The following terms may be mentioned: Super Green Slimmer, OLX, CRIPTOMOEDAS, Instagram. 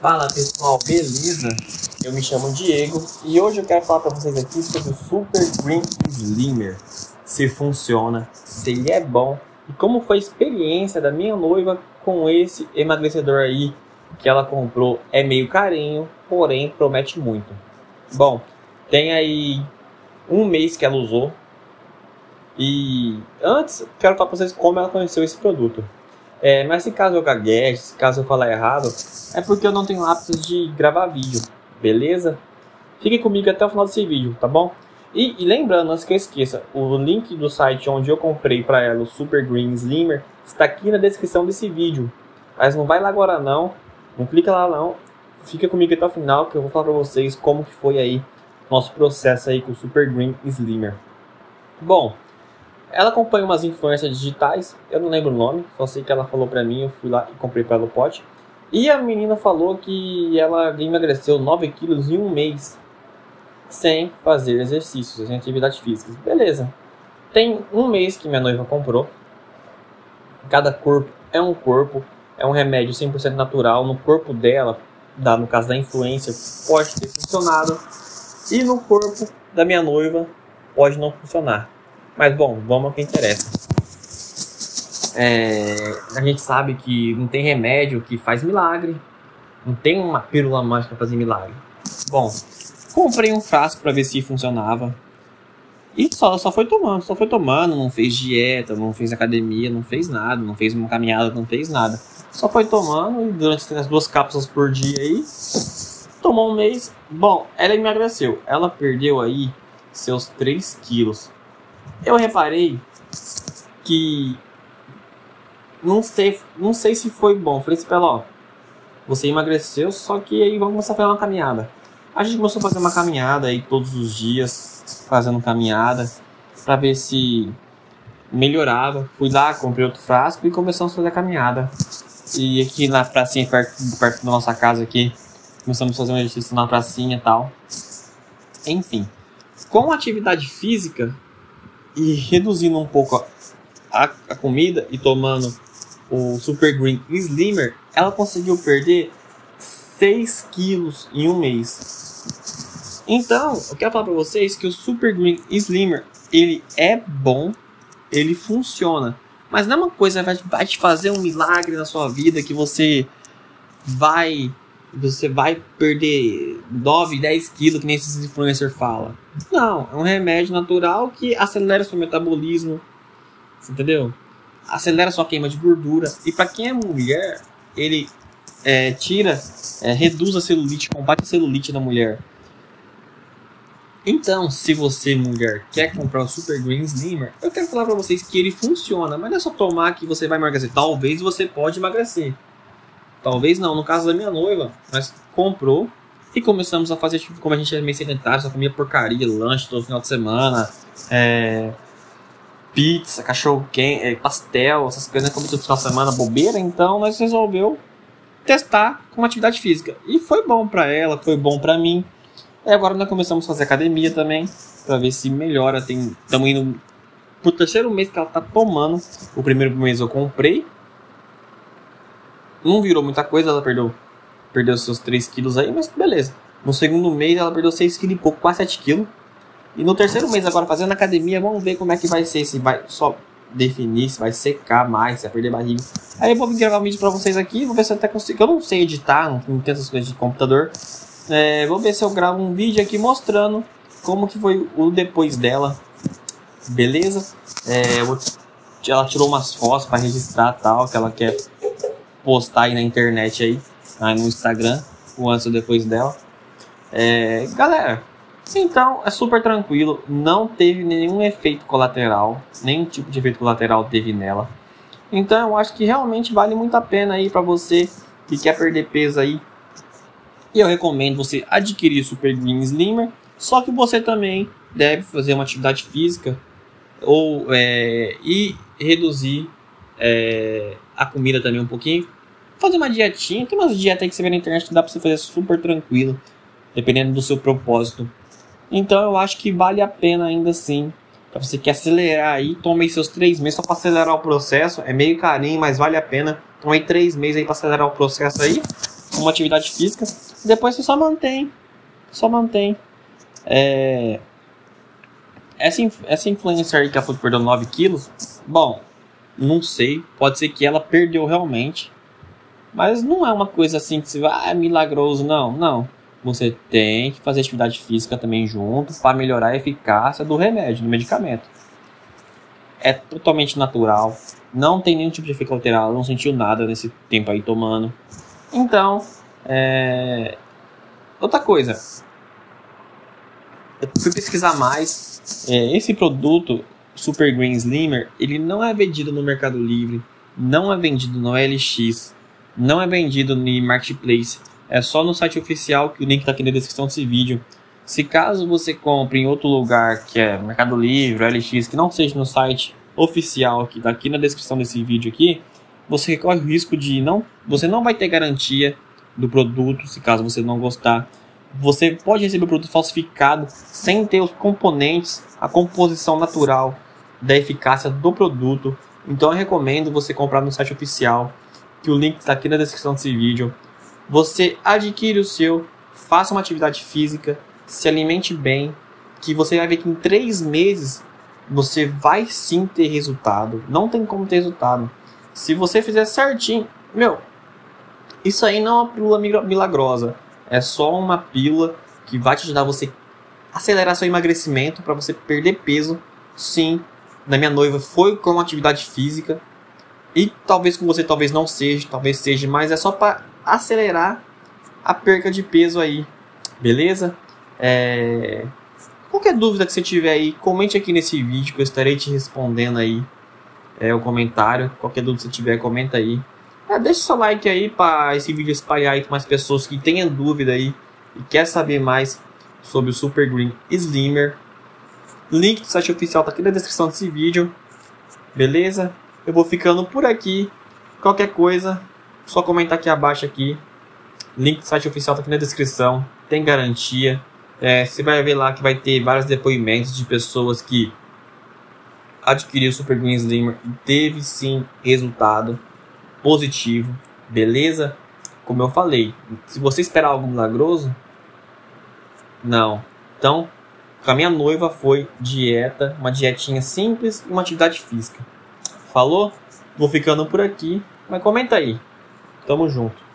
Fala pessoal, beleza? Eu me chamo Diego e hoje eu quero falar para vocês aqui sobre o Super Green Slimmer. Se funciona, se ele é bom e como foi a experiência da minha noiva com esse emagrecedor aí que ela comprou. É meio carinho, porém promete muito. Bom, tem aí um mês que ela usou e antes quero falar para vocês como ela conheceu esse produto. Mas se caso eu gagueje, se caso eu falar errado, é porque eu não tenho hábitos de gravar vídeo, beleza? Fique comigo até o final desse vídeo, tá bom? E lembrando, antes que eu esqueça, o link do site onde eu comprei para ela o Super Green Slimmer está aqui na descrição desse vídeo. Mas não vai lá agora não, não clica lá não, fica comigo até o final que eu vou falar para vocês como que foi aí nosso processo aí com o Super Green Slimmer. Bom, ela acompanha umas influências digitais, eu não lembro o nome, só sei que ela falou pra mim, eu fui lá e comprei pra ela o pote. E a menina falou que ela emagreceu 9 quilos em um mês, sem fazer exercícios, sem atividade física. Beleza, tem um mês que minha noiva comprou, cada corpo, é um remédio 100% natural, no corpo dela, no caso da influência, pode ter funcionado, e no corpo da minha noiva pode não funcionar. Mas bom, vamos ao que interessa. A gente sabe que não tem remédio que faz milagre. Não tem uma pílula mágica para fazer milagre. Bom, comprei um frasco para ver se funcionava. E só foi tomando, Não fez dieta, não fez academia, não fez nada. Não fez uma caminhada, não fez nada. Só foi tomando e durante as 2 cápsulas por dia aí. Tomou um mês. Bom, ela emagreceu. Ela perdeu aí seus 3 quilos. Eu reparei que não sei se foi bom. Falei assim pra ela, ó, você emagreceu, só que aí vamos começar a fazer uma caminhada. A gente começou a fazer uma caminhada aí todos os dias, fazendo caminhada, pra ver se melhorava. Fui lá, comprei outro frasco e começamos a fazer a caminhada. E aqui na pracinha, perto da nossa casa aqui, começamos a fazer um exercício na pracinha e tal. Enfim, com atividade física e reduzindo um pouco a comida e tomando o Super Green Slimmer, ela conseguiu perder 6 quilos em um mês. Então, eu quero falar para vocês que o Super Green Slimmer, ele é bom, ele funciona. Mas não é uma coisa que vai te fazer um milagre na sua vida, que você vai perder 9, 10 quilos, que nem esses influencers falam. Não, é um remédio natural que acelera seu metabolismo, entendeu? Acelera sua queima de gordura. E para quem é mulher, ele reduz a celulite, combate a celulite da mulher. Então, se você, mulher, quer comprar o Super Green Slimmer, eu quero falar para vocês que ele funciona. Mas não é só tomar que você vai emagrecer. Talvez você pode emagrecer. Talvez não, no caso da minha noiva, mas comprou e começamos a fazer, tipo, como a gente era meio sedentário, só comia porcaria, lanche todo final de semana, pizza, cachorro quente, pastel, essas coisas, né? Comia todo final de semana, bobeira. Então nós resolveu testar com atividade física e foi bom pra ela, foi bom pra mim. E agora nós começamos a fazer academia também, pra ver se melhora. Estamos indo pro 3º mês que ela tá tomando. O primeiro mês eu comprei, não virou muita coisa, ela perdeu seus 3 quilos aí, mas beleza. No segundo mês ela perdeu 6 quilos e pouco, quase 7 quilos. E no 3º mês agora fazendo academia, vamos ver como é que vai ser, se vai só definir, se vai secar mais, se vai perder barriga. Aí eu vou gravar um vídeo pra vocês aqui, vou ver se eu até consigo, eu não sei editar, não tenho essas coisas de computador. Vou ver se eu gravo um vídeo aqui mostrando como que foi o depois dela, beleza? Ela tirou umas fotos pra registrar tal, que ela quer postar aí na internet aí no Instagram, o antes ou depois dela. Galera, então é super tranquilo, não teve nenhum efeito colateral, nenhum tipo de efeito colateral teve nela. Então eu acho que realmente vale muito a pena aí pra você que quer perder peso aí. E eu recomendo você adquirir o Super Green Slimmer, só que você também deve fazer uma atividade física ou, e reduzir a comida também um pouquinho. Fazer uma dietinha, tem umas dietas aí que você vê na internet que dá pra você fazer super tranquilo, dependendo do seu propósito. Então eu acho que vale a pena ainda assim, pra você que acelerar aí, tomei seus 3 meses só pra acelerar o processo, é meio carinho, mas vale a pena. Tomei 3 meses aí pra acelerar o processo aí, uma atividade física, e depois você só mantém essa influencer aí que a Food perdeu 9 quilos, bom, não sei, pode ser que ela perdeu realmente, mas não é uma coisa assim que você vai, ah, é milagroso, não. Você tem que fazer atividade física também junto para melhorar a eficácia do remédio, do medicamento. É totalmente natural, não tem nenhum tipo de efeito colateral, não sentiu nada nesse tempo aí tomando. Então, outra coisa, eu fui pesquisar mais, esse produto Super Green Slimmer, ele não é vendido no Mercado Livre, não é vendido no OLX, não é vendido no Marketplace, é só no site oficial, que o link está aqui na descrição desse vídeo. Se caso você compre em outro lugar, que é Mercado Livre, OLX, que não seja no site oficial, que está aqui na descrição desse vídeo aqui, você corre o risco de você não vai ter garantia do produto, se caso você não gostar. Você pode receber o produto falsificado sem ter os componentes, a composição natural da eficácia do produto. Então eu recomendo você comprar no site oficial, que o link está aqui na descrição desse vídeo. Você adquire o seu, faça uma atividade física, se alimente bem, que você vai ver que em 3 meses você vai sim ter resultado. Não tem como ter resultado se você fizer certinho. Isso aí não é uma pílula milagrosa, é só uma pílula que vai te ajudar você a acelerar seu emagrecimento, para você perder peso. Sim, na minha noiva foi com atividade física, e talvez com você talvez não seja, talvez seja, mas é só para acelerar a perca de peso aí, beleza? Qualquer dúvida que você tiver aí, comente aqui nesse vídeo, que eu estarei te respondendo aí o comentário. Qualquer dúvida que você tiver, comenta aí, deixa seu like aí para esse vídeo espalhar aí com mais pessoas que tenham dúvida aí e quer saber mais sobre o Super Green Slimmer. Link do site oficial tá aqui na descrição desse vídeo, beleza? Eu vou ficando por aqui, qualquer coisa só comentar aqui abaixo aqui. Link do site oficial tá aqui na descrição, tem garantia. Você vai ver lá que vai ter vários depoimentos de pessoas que adquiriram o Super Green Slimmer e teve sim resultado positivo, beleza? Como eu falei, se você esperar algo milagroso, não. Então, com a minha noiva foi dieta, uma dietinha simples e uma atividade física. Falou? Vou ficando por aqui, mas comenta aí. Tamo junto.